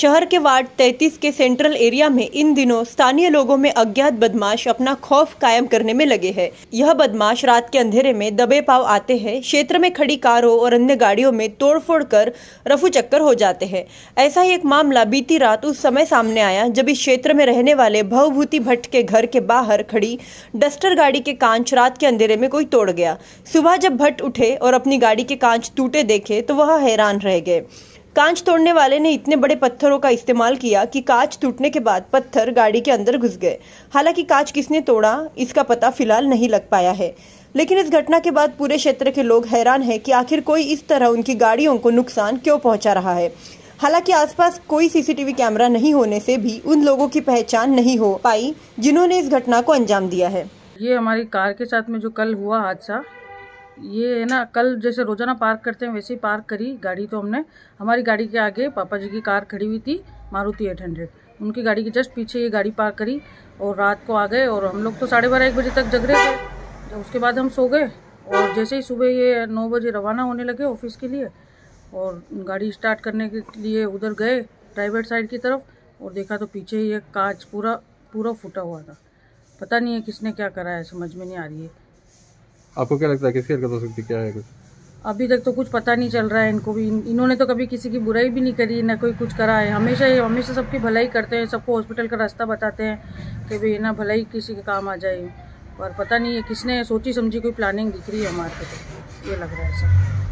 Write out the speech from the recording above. शहर के वार्ड 33 के सेंट्रल एरिया में इन दिनों स्थानीय लोगों में अज्ञात बदमाश अपना खौफ कायम करने में लगे हैं। यह बदमाश रात के अंधेरे में दबे पांव आते हैं, क्षेत्र में खड़ी कारों और अन्य गाड़ियों में तोड़फोड़ कर रफू चक्कर हो जाते हैं। ऐसा ही एक मामला बीती रात उस समय सामने आया जब इस क्षेत्र में रहने वाले भवभूति भट्ट के घर के बाहर खड़ी डस्टर गाड़ी के कांच रात के अंधेरे में कोई तोड़ गया। सुबह जब भट्ट उठे और अपनी गाड़ी के कांच टूटे देखे तो वह हैरान रह गए। कांच तोड़ने वाले ने इतने बड़े पत्थरों का इस्तेमाल किया कि कांच टूटने के बाद पत्थर गाड़ी के अंदर घुस गए। हालांकि कांच किसने तोड़ा इसका पता फिलहाल नहीं लग पाया है, लेकिन इस घटना के बाद पूरे क्षेत्र के लोग हैरान हैं कि आखिर कोई इस तरह उनकी गाड़ियों को नुकसान क्यों पहुंचा रहा है। हालांकि आसपास कोई सीसीटीवी कैमरा नहीं होने से भी उन लोगों की पहचान नहीं हो पाई जिन्होंने इस घटना को अंजाम दिया है। ये हमारी कार के साथ में जो कल हुआ हादसा, ये है ना, कल जैसे रोजाना पार्क करते हैं वैसे ही पार्क करी गाड़ी, तो हमने हमारी गाड़ी के आगे पापा जी की कार खड़ी हुई थी मारुति 800, उनकी गाड़ी के जस्ट पीछे ये गाड़ी पार्क करी और रात को आ गए। और हम लोग तो 12:30-1 बजे तक जग रहे थे, उसके बाद हम सो गए। और जैसे ही सुबह ये 9 बजे रवाना होने लगे ऑफिस के लिए और गाड़ी स्टार्ट करने के लिए उधर गए ड्राइवर साइड की तरफ और देखा तो पीछे ये कांच पूरा फूटा हुआ था। पता नहीं है किसने क्या करा है, समझ में नहीं आ रही है। आपको क्या लगता है किसकी हरकत हो सकती, क्या है? कुछ अभी तक तो कुछ पता नहीं चल रहा है। इनको भी इन्होंने तो कभी किसी की बुराई भी नहीं करी, ना कोई कुछ करा है। हमेशा सबकी भलाई करते हैं, सबको हॉस्पिटल का रास्ता बताते हैं कि भाई ना भलाई किसी के काम आ जाए। पर पता नहीं है किसने सोची समझी, कोई प्लानिंग दिख रही है हमारे को, तो ये लग रहा है सब।